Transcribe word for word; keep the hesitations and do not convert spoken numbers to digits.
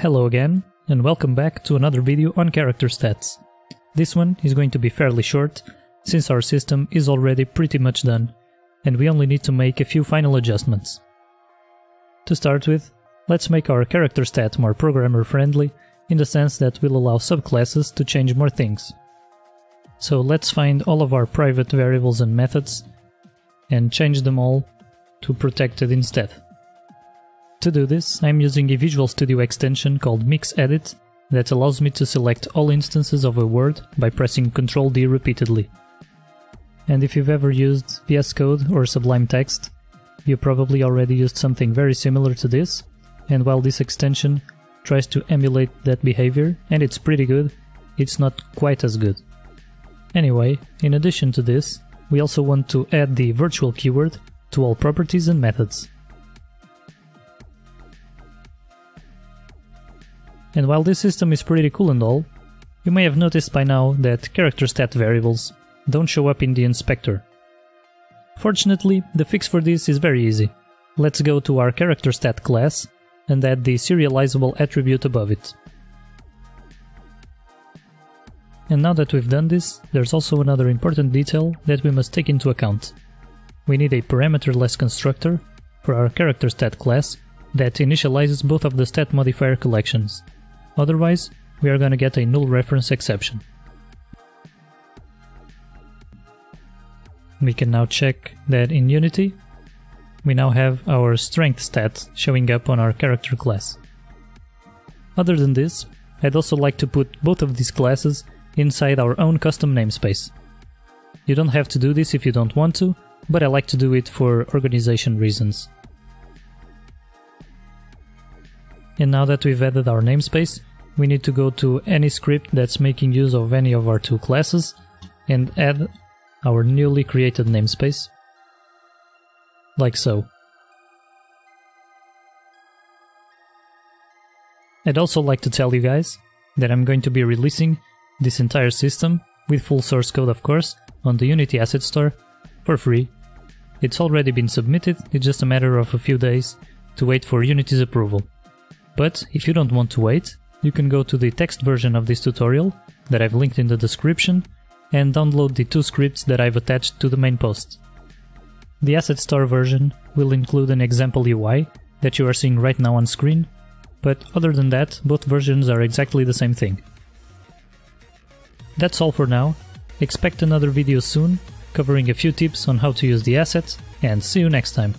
Hello again, and welcome back to another video on CharacterStat. This one is going to be fairly short, since our system is already pretty much done, and we only need to make a few final adjustments. To start with, let's make our CharacterStat more programmer-friendly, in the sense that we'll allow subclasses to change more things. So let's find all of our private variables and methods, and change them all to protected instead. To do this, I'm using a Visual Studio extension called MixEdit that allows me to select all instances of a word by pressing control D repeatedly. And if you've ever used V S Code or Sublime Text, you probably already used something very similar to this, and while this extension tries to emulate that behavior, and it's pretty good, it's not quite as good. Anyway, in addition to this, we also want to add the virtual keyword to all properties and methods. And while this system is pretty cool and all, you may have noticed by now that CharacterStat variables don't show up in the inspector. Fortunately, the fix for this is very easy. Let's go to our CharacterStat class and add the serializable attribute above it. And now that we've done this, there's also another important detail that we must take into account. We need a parameterless constructor for our CharacterStat class that initializes both of the stat modifier collections. Otherwise, we are going to get a null reference exception. We can now check that in Unity, we now have our strength stat showing up on our character class. Other than this, I'd also like to put both of these classes inside our own custom namespace. You don't have to do this if you don't want to, but I like to do it for organization reasons. And now that we've added our namespace, we need to go to any script that's making use of any of our two classes and add our newly created namespace, like so. I'd also like to tell you guys that I'm going to be releasing this entire system, with full source code of course, on the Unity Asset Store for free. It's already been submitted, it's just a matter of a few days to wait for Unity's approval. But if you don't want to wait, you can go to the text version of this tutorial that I've linked in the description and download the two scripts that I've attached to the main post. The Asset Store version will include an example U I that you are seeing right now on screen, but other than that, both versions are exactly the same thing. That's all for now. Expect another video soon, covering a few tips on how to use the asset, and see you next time!